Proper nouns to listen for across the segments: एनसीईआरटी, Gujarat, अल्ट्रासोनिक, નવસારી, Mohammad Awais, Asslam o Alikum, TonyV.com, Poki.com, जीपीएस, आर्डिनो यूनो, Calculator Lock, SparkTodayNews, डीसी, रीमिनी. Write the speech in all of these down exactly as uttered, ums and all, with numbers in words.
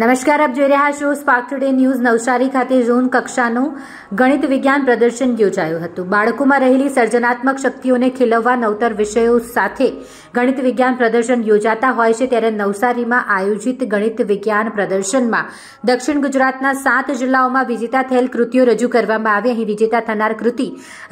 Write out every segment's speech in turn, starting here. नमस्कार, आप જોઈ રહ્યા છો સ્પાર્ક ટુડે ન્યૂઝ। નવસારી ખાતે ઝોન કક્ષાનું ગણિત વિજ્ઞાન પ્રદર્શન યોજાયું હતું। બાળકોમાં રહેલી સર્જનાત્મક શક્તિઓને ખીલવવા નવતર વિષયો સાથે ગણિત વિજ્ઞાન પ્રદર્શન યોજાતા હોય છે, ત્યારે નવસારીમાં આયોજિત ગણિત વિજ્ઞાન પ્રદર્શનમાં દક્ષિણ ગુજરાતના સાત જિલ્લાઓમાં વિજેતા થયેલ કૃતિઓ રજૂ કરવામાં આવી। અહીં વિજેતા થનાર કૃતિ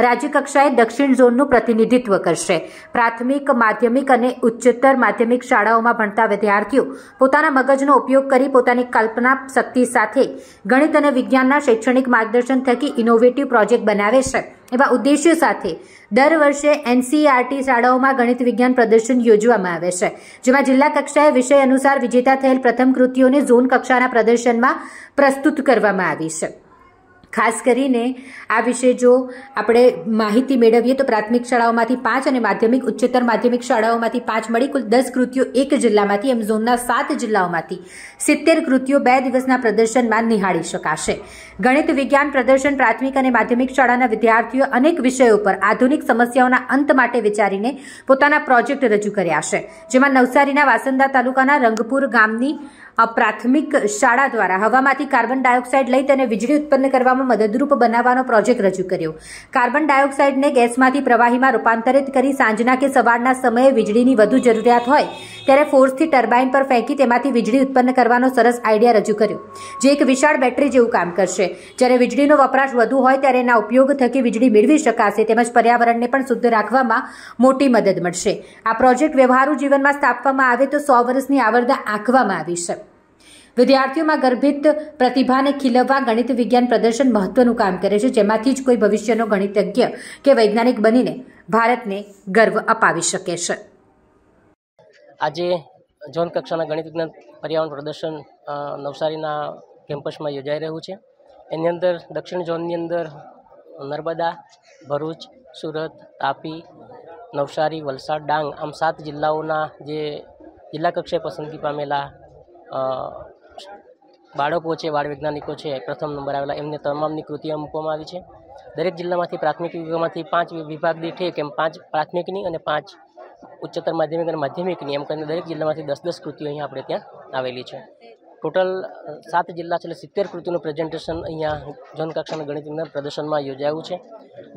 રાજ્યકક્ષાએ દક્ષિણ ઝોનનું પ્રતિનિધિત્વ કરશે। પ્રાથમિક, માધ્યમિક અને ઉચ્ચતર માધ્યમિક શાળાઓમાં ભણતા વિદ્યાર્થીઓ પોતાના મગજનો ઉપયોગ કરી कल्पना शक्ति साथे गणित अने विज्ञानना शैक्षणिक मार्गदर्शन थकी इनोवेटिव प्रोजेक्ट बनावे छे। एवा उद्देश्य साथे दर वर्षे एनसीईआरटी शाळाओमां गणित विज्ञान प्रदर्शन योजवामां आवे छे, जेमां जिल्ला कक्षाए विषय अनुसार विजेता थयेल प्रथम कृतिओने झोन कक्षाना प्रदर्शनमां प्रस्तुत करवामां आवी छे। खास करीने आ विषय जो आपणे माहिती मेळवीए तो प्राथमिक शाळाओमांथी पांच अने माध्यमिक उच्चतर माध्यमिक शाळाओमांथी पांच मळी कुल दस कृतिओ एक जिल्लामांथी एम झोनना सात जिल्लाओमांथी सित्तेर कृतिओ बे दिवसना प्रदर्शनमां निहाळी शकाशे। गणित विज्ञान प्रदर्शन प्राथमिक अने माध्यमिक शाळाना विद्यार्थीओ अनेक विषयो पर आधुनिक समस्याओना अंत माटे विचारीने पोताना प्रोजेक्ट रजू कर्या छे, जेमां नवसारीना वासंदा तालुकाना रंगपुर गामनी प्राथमिक शाळा द्वारा हवामांथी कार्बन डायोक्साइड लई तेने वीजळी उत्पन्न करवा मददरूप बनावવાનો પ્રોજેક્ટ રજૂ કર્યો। કાર્બન ડાયોક્સાઇડને ગેસમાંથી પ્રવાહીમાં રૂપાંતરિત કરી સાંજના કે સવારના સમયે વીજળીની વધુ જરૂરિયાત હોય ત્યારે ફોર્સથી ટર્બાઇન પર ફેંકી તેમાંથી વીજળી ઉત્પન્ન કરવાનો સરસ આઈડિયા રજૂ કર્યો, જે એક વિશાળ બેટરી જેવું કામ કરશે। જ્યારે વીજળીનો વપરાશ વધુ હોય ત્યારે એના ઉપયોગ થકી વીજળી મેળવી શકાશે, તેમજ પર્યાવરણને પણ શુદ્ધ રાખવામાં મોટી મદદ મળશે। આ પ્રોજેક્ટ વ્યવહારુ જીવનમાં સ્થાપવામાં આવે તો સો વર્ષની આવરદા આંકવામાં આવી છે। विद्यार्थियों में गर्भित प्रतिभा ने खिलववा गणित विज्ञान प्रदर्शन महत्वनुं काम करे छे, जेमांथी ज कोई भविष्यनो गणितज्ञ के वैज्ञानिक बनीने भारतने गर्व अपावी शके छे। आजे जोन कक्षाना गणित विज्ञान पर्यावरण प्रदर्शन नवसारीना केम्पसमां योजाई रह्युं छे। एनी अंदर दक्षिण जोननी अंदर नर्मदा, भरूच, सूरत, तापी, नवसारी, वलसाड, डांग आम सात जिल्लाओना जे जिल्ला कक्षाए पसंदगी पामेला બાળકો છે, બાળ વૈજ્ઞાનિકો છે પ્રથમ નંબર આવેલા એમને તમામની કૃતિઓ મૂકવામાં આવી છે। દરેક જિલ્લામાંથી પ્રાથમિક વિભાગમાંથી પાંચ વિભાગ દીઠ એક એમ પાંચ પ્રાથમિકની અને પાંચ ઉચ્ચતર માધ્યમિક અને માધ્યમિકની એમ કરીને દરેક જિલ્લામાંથી દસ દસ કૃતિઓ અહીંયા આપણે ત્યાં આવેલી છે। ટોટલ સાત જિલ્લા છે એટલે સિત્તેર કૃતિઓનું પ્રેઝન્ટેશન અહીંયા ઝોન કક્ષાના ગણિત વિજ્ઞાન પ્રદર્શનમાં યોજાયું છે।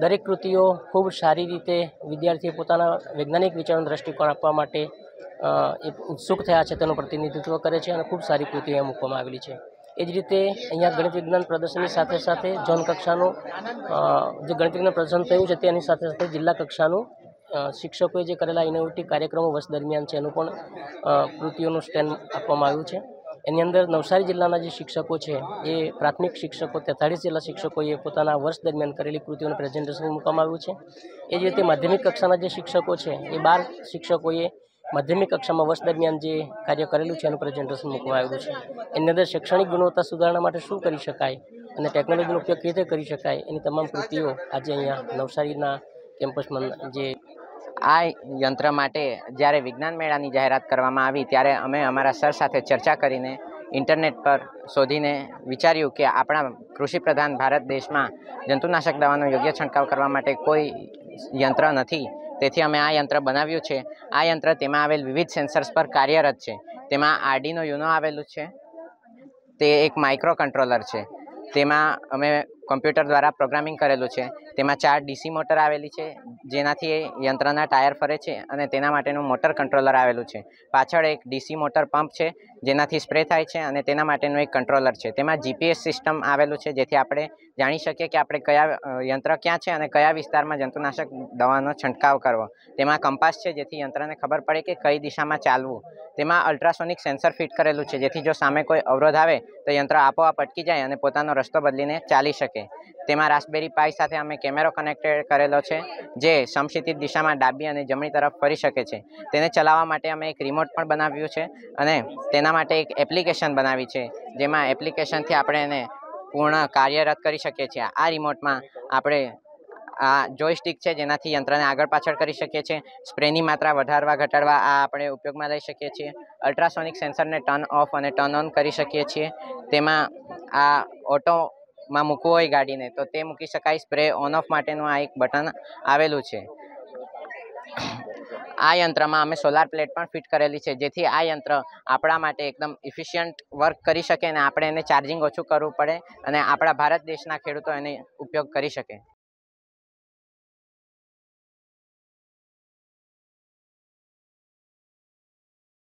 દરેક કૃતિઓ ખૂબ સારી રીતે વિદ્યાર્થીઓ પોતાના વૈજ્ઞાનિક વિચારોનો દ્રષ્ટિકોણ આપવા માટે उत्सुक थया छे, तेनुं प्रतिनिधित्व करे छे अने खूब सारी कृतिओ अहीं मूकवामां आवेली छे। एज रीते अहींया गणित विज्ञान प्रदर्शननी साथे साथे जोन कक्षानुं जे गणित विज्ञान प्रदर्शन थयुं छे तेनी साथे साथे जिल्ला कक्षानुं शिक्षकोए जे करेला इनोवेटिव कार्यक्रमो वर्ष दरमियान छे एनुं पण कृतिओनुं स्टेन्ड आपवामां आव्युं छे। एनी अंदर नवसारी जिल्लाना जे शिक्षको छे ए प्राथमिक शिक्षको तेतालीस जेटला शिक्षकोए पोताना वर्ष दरमियान करेली कृतिओनुं प्रेजेंटेशन मूकवामां आव्युं छे। एज रीते माध्यमिक कक्षाना जे शिक्षको छे ए बार शिक्षकोए माध्यमिक कक्षा में वर्ष दरमियान जो कार्य करेलू है प्रेजेंटेशन मूकवामां आव्युं छे। एनी अंदर शैक्षणिक गुणवत्ता सुधारणा माटे शुं करी शकाय अने टेक्नोलॉजीनो उपयोग केवी रीते करी शकाय एनी तमाम कृतिओ आजे अहींया नवसारीना केम्पसमां जे आ यंत्र माटे ज्यारे विज्ञान मेळानी जाहेरात करवामां आवी त्यारे अमे अमारा सर साथे चर्चा करीने इंटरनेट पर शोधीने विचार्युं के आपणा कृषि प्रधान भारत देशमां जंतुनाशक दवानो योग्य छंटकाव करवा माटे कोई यंत्र नथी, तेथी अमे आ यंत्र बनाव्युं छे। आ यंत्र तेमां आवेल विविध सेन्सर्स पर कार्यरत छे। तेमां आर्डिनो यूनो आवेलुं छे, ते एक माइक्रो कंट्रोलर छे। तेमां अमे कम्प्यूटर द्वारा प्रोग्रामिंग करेलुं छे। तेमां चार डीसी मोटर आवेली छे, जेनाथी यंत्रना टायर फरे छे अने तेना माटेनुं मोटर कंट्रोलर आवेलुं छे। पाछळ एक डीसी मोटर पंप छे, जेनाथी स्प्रे थाय छे अने तेना माटेनुं एक कंट्रोलर छे। तेमां जीपीएस सिस्टम आवेलुं छे, जेथी आपणे जाणी शकीए के आपणे कया यंत्र क्यां छे अने कया विस्तारमां जंतुनाशक दवानो छंटकाव करवो। तेमां कंपास छे, जेथी यंत्रने खबर पडे के कई दिशामां चालवुं। तेमां अल्ट्रासोनिक सेन्सर फिट करेलुं छे, जेथी जो सामे कोई अवरोध आवे तो यंत्र आपोआप अटकी जाय अने पोतानो रस्तो बदलीने चाली शके। तेमां रास्पबेरी पाई साथे अमे कैमेरो कनेक्टेड करेलो छे, जे समक्षितिज दिशामां डाबी अने जमणी तरफ फरी शके छे। तेने चलाववा माटे अमे एक रिमोट पण बनाव्युं छे अने तेना माटे एक एप्लिकेशन बनावी छे, जेमां एप्लिकेशनथी आपणे एने पूर्ण कार्यरत करी शकीए छीए। आ रिमोटमां आपणे आ जॉयस्टिक छे, जेनाथी यंत्रने आगळ पाछळ करी शकीए छीए। स्प्रेनी मात्रा वधारवा घटाडवा आ आपणे उपयोगमां लई शकीए छीए। अल्ट्रासोनिक सेन्सरने टर्न ऑफ अने टर्न ऑन करी शकीए छीए। तेमां आ ऑटो માં મૂકવું હોય ગાડીને તો તે મૂકી શકાય। સ્પ્રે ઓન ઓફ માટેનું આ એક બટન આવેલું છે। आ यंत्र में अमे सोलार प्लेट पण फिट करेली है, जेथी आ यंत्र आपणा माटे एकदम इफिशियंट वर्क करी शके, चार्जिंग ओछू करवू पड़े, आपणा भारत देशना खेडूतो एने उपयोग करी शके।